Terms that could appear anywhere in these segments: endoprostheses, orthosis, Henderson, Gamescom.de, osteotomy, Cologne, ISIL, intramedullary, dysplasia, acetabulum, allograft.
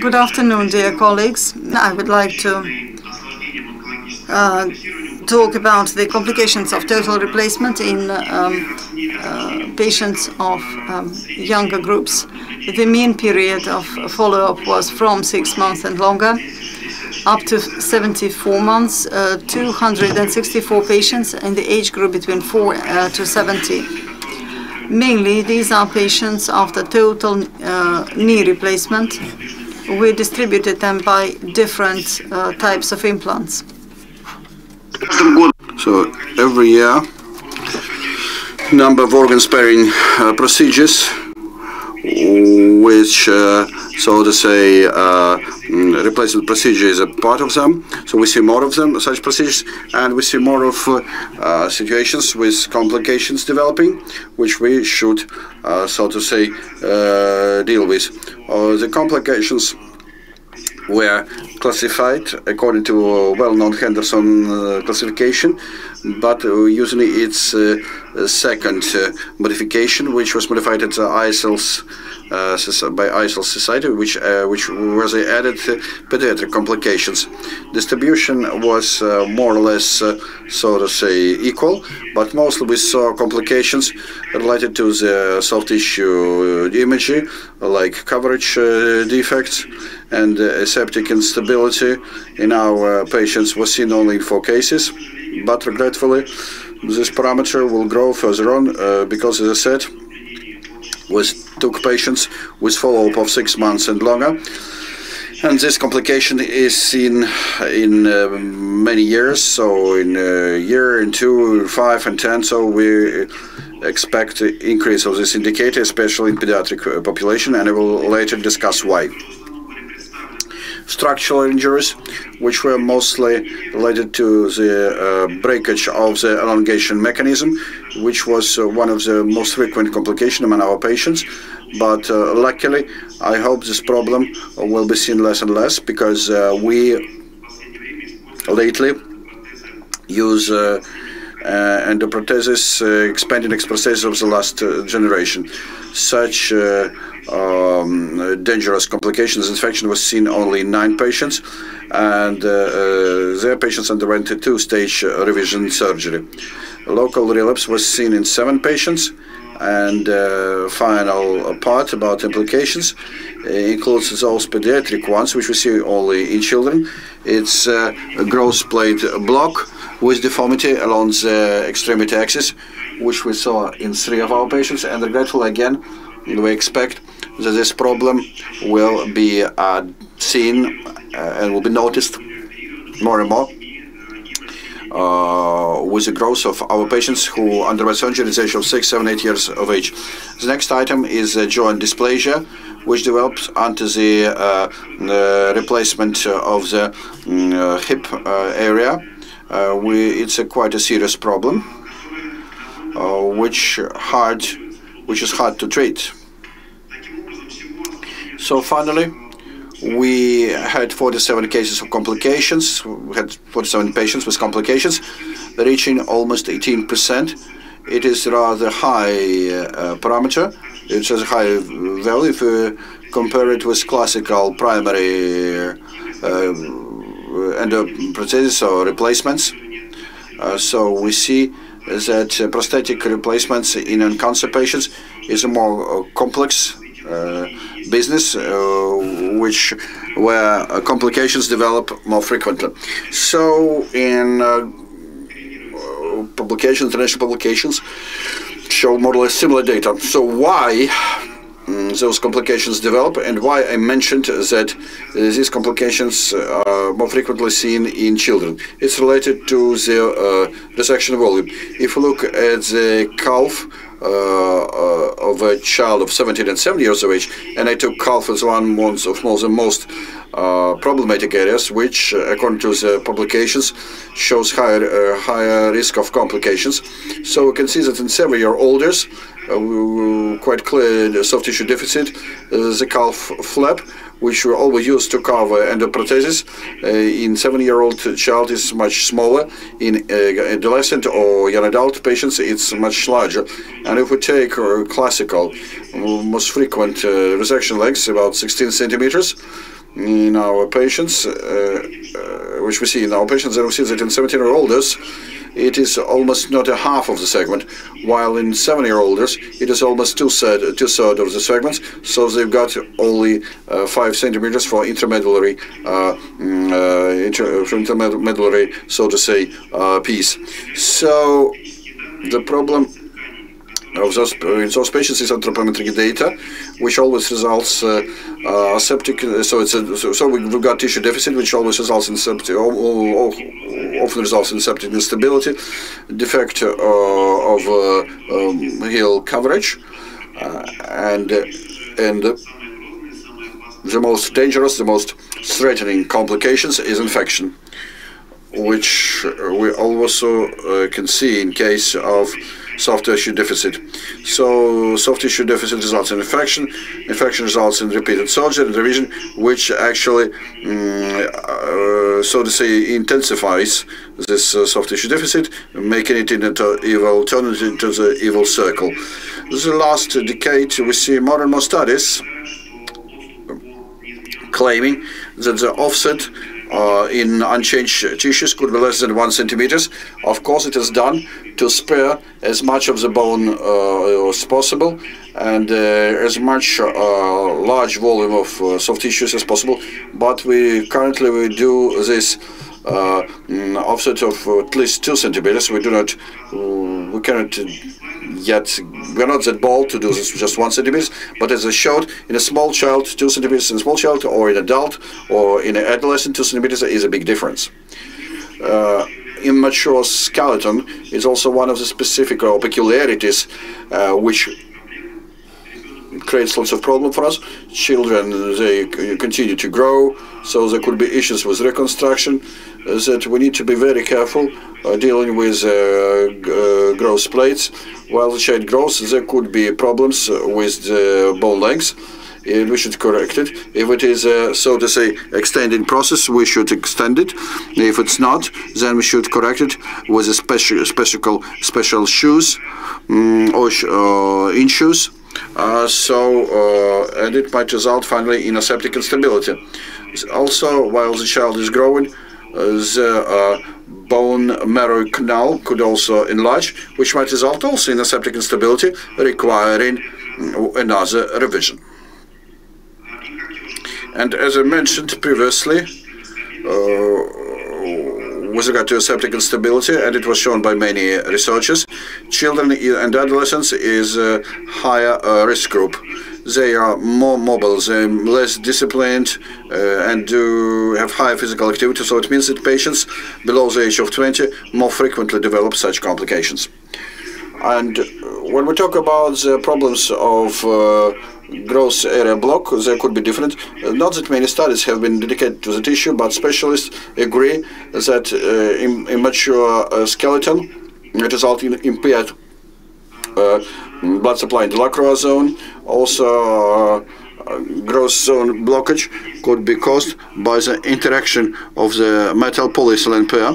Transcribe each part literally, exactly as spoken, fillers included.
Good afternoon, dear colleagues. I would like to uh, talk about the complications of total replacement in um, uh, patients of um, younger groups. The mean period of follow-up was from six months and longer up to seventy-four months, uh, two hundred sixty-four patients in the age group between four uh, to seventy. Mainly, these are patients after total uh, knee replacement. We distributed them by different uh, types of implants. So every year, number of organ-sparing uh, procedures, which, uh, so to say, uh, replacement procedure is a part of them. So we see more of them, such procedures, and we see more of uh, uh, situations with complications developing, which we should, uh, so to say, uh, deal with. Uh, the complications were classified according to a well-known Henderson uh, classification, but uh, usually it's uh, a second uh, modification, which was modified at the I S I L's, uh, by I S I L Society, which uh, which was added uh, pediatric complications. Distribution was uh, more or less, uh, so to say, equal, but mostly we saw complications related to the soft tissue imagery, like coverage uh, defects and uh, aseptic instability. In our uh, patients was seen only in four cases, but regretfully this parameter will grow further on uh, because, as I said, we took patients with follow-up of six months and longer, and this complication is seen in uh, many years, so in a year, in two, five and ten, so we expect an increase of this indicator, especially in pediatric population, and I will later discuss why. Structural injuries, which were mostly related to the uh, breakage of the elongation mechanism, which was uh, one of the most frequent complications among our patients. But uh, luckily, I hope this problem will be seen less and less, because uh, we lately use uh, uh, endoprostheses, uh, expanded endoprostheses of the last uh, generation. Such uh, um, dangerous complications infection was seen only in nine patients, and uh, uh, their patients underwent a two-stage revision surgery. Local relapse was seen in seven patients, and uh, final part about implications includes those pediatric ones, which we see only in children. It's uh, a growth plate block with deformity along the extremity axis, which we saw in three of our patients, and regretfully again, we expect that this problem will be uh, seen uh, and will be noticed more and more uh, with the growth of our patients who underwent surgery at the age of six, seven, eight years of age. The next item is uh, joint dysplasia, which develops under the uh, uh, replacement of the uh, hip uh, area. Uh, we, it's a quite a serious problem, uh, which hard, which is hard to treat. So finally, we had forty-seven cases of complications. We had forty-seven patients with complications, reaching almost eighteen percent. It is rather high uh, parameter. It's a high value if you compare it with classical primary Uh, endoprostheses or replacements. Uh, so we see that uh, prosthetic replacements in uncancer patients is a more uh, complex uh, business, uh, which where uh, complications develop more frequently. So in uh, publications, international publications show more or less similar data. So why those complications develop, and why I mentioned that uh, these complications are more frequently seen in children. It's related to the uh, resection volume. If you look at the calf uh, uh, of a child of seventeen and seven years of age, and I took calf as one of most, the most uh, problematic areas, which, uh, according to the publications, shows higher, uh, higher risk of complications. So we can see that in seven-year-olds, Uh, quite clear the soft tissue deficit, uh, the calf flap, which we always use to cover endoprostheses, uh, in seven-year-old child is much smaller. In uh, adolescent or young adult patients, it's much larger. And if we take uh, classical, most frequent uh, resection lengths, about sixteen centimeters, in our patients, uh, uh, which we see in our patients, and we see that in seventeen year olds it is almost not a half of the segment, while in seven year olds it is almost two-thirds two-third of the segments, so they've got only uh, five centimeters for intramedullary, uh, uh, inter intramedullary, so to say, uh, piece. So the problem of those, in those patients is anthropometric data, which always results uh, uh, septic. So it's a, so, so we, we've got tissue deficit, which always results in septic, often results in septic instability, defect uh, of uh, um, heel coverage, uh, and uh, and uh, the most dangerous, the most threatening complications is infection, which we also uh, can see in case of soft tissue deficit. So soft tissue deficit results in infection, infection results in repeated surgery and revision, which actually, mm, uh, so to say, intensifies this uh, soft tissue deficit, making it into evil, turning it into the evil circle. The last decade, we see more and more studies claiming that the offset Uh, in unchanged tissues could be less than one centimeters. Of course, it is done to spare as much of the bone uh, as possible and uh, as much uh, large volume of uh, soft tissues as possible. But we currently we do this uh, offset of at least two centimeters. We do not, we cannot yet, we're not that bold to do this just one centimeter. But as I showed, in a small child, two centimeters in a small child, or in an adult, or in an adolescent, two centimeters is a big difference. Uh, immature skeleton is also one of the specific or peculiarities uh, which creates lots of problems for us. Children, they continue to grow, so there could be issues with reconstruction uh, that we need to be very careful uh, dealing with uh, uh, growth plates. While the child grows, there could be problems with the bone lengths, and we should correct it. If it is, uh, so to say, extending process, we should extend it. If it's not, then we should correct it with a special, special, special shoes um, or sh uh, in shoes. Uh, so, uh, and it might result finally in septic instability. Also, while the child is growing, uh, the uh, bone marrow canal could also enlarge, which might result also in septic instability, requiring another revision. And as I mentioned previously, uh, with regard to septic instability, and it was shown by many researchers, children and adolescents is a higher uh, risk group. They are more mobile, they're less disciplined, uh, and do have higher physical activity, so it means that patients below the age of twenty more frequently develop such complications. And when we talk about the problems of uh, growth area block, they could be different. Not that many studies have been dedicated to the tissue, but specialists agree that uh, im immature uh, skeleton results in impaired uh, blood supply in the lacrimal zone. Also, uh, growth zone blockage could be caused by the interaction of the metal polyethylene pair,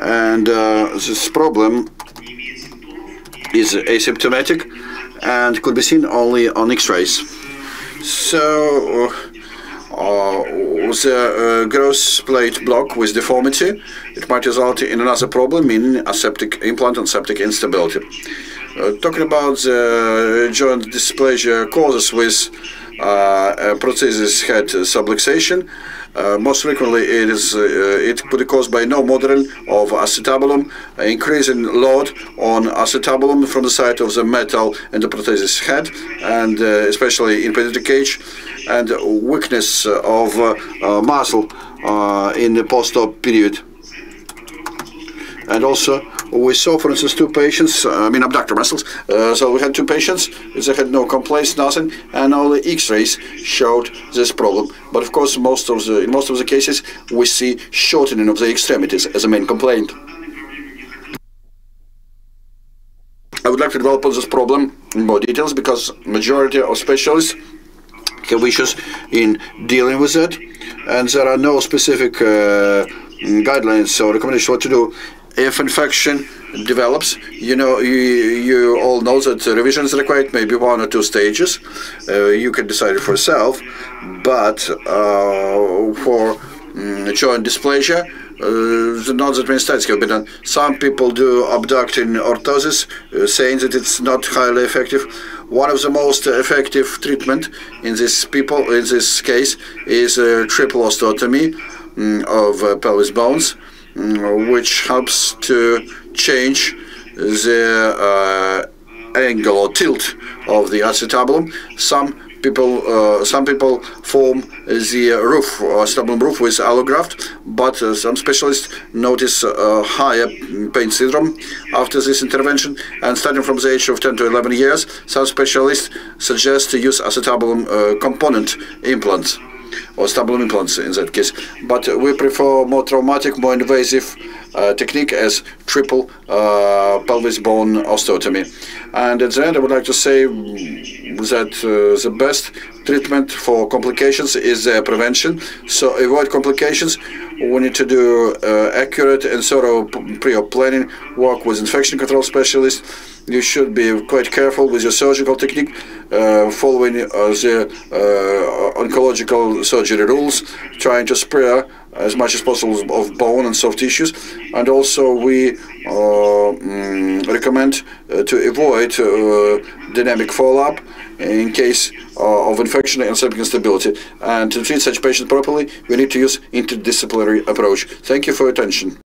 and uh, this problem is asymptomatic and could be seen only on X-rays. So, uh, the uh, growth plate block with deformity, it might result in another problem, meaning aseptic implant and septic instability. Uh, talking about the joint dysplasia causes with uh, prosthesis head subluxation, uh, most frequently it is uh, it could be caused by no modeling of acetabulum, increasing load on acetabulum from the side of the metal endoprostheses head, and uh, especially in pediatric age, and weakness of uh, uh, muscle uh, in the post-op period. And also, we saw, for instance, two patients, I mean, abductor muscles. Uh, so we had two patients, they had no complaints, nothing, and all the X-rays showed this problem. But of course, most of the, in most of the cases, we see shortening of the extremities as a main complaint. I would like to develop on this problem in more details, because majority of specialists have issues in dealing with it, and there are no specific uh, guidelines or recommendations what to do if infection develops. You know, you, you all know that revision is required, maybe one or two stages. Uh, you can decide it for yourself, but uh, for mm, joint dysplasia, Uh, not that many studies have been done. Some people do abducting orthosis, uh, saying that it's not highly effective. One of the most effective treatment in this people in this case is uh, triple osteotomy um, of uh, pelvis bones, um, which helps to change the uh, angle or tilt of the acetabulum. Some people, uh, some people form the roof, acetabulum roof with allograft, but uh, some specialists notice uh, higher pain syndrome after this intervention. And starting from the age of ten to eleven years, some specialists suggest to use acetabulum uh, component implants, or acetabulum implants in that case. But uh, we prefer more traumatic, more invasive uh, technique as triple uh, pelvis bone osteotomy. And at the end, I would like to say that uh, the best treatment for complications is uh, prevention. So avoid complications. We need to do uh, accurate and thorough pre-op planning, work with infection control specialists. You should be quite careful with your surgical technique, uh, following uh, the uh, oncological surgery rules, trying to spare as much as possible of bone and soft tissues. And also we uh, mm, recommend uh, to avoid uh, dynamic follow-up in case uh, of infection and septic instability. And to treat such patients properly, we need to use interdisciplinary approach. Thank you for your attention.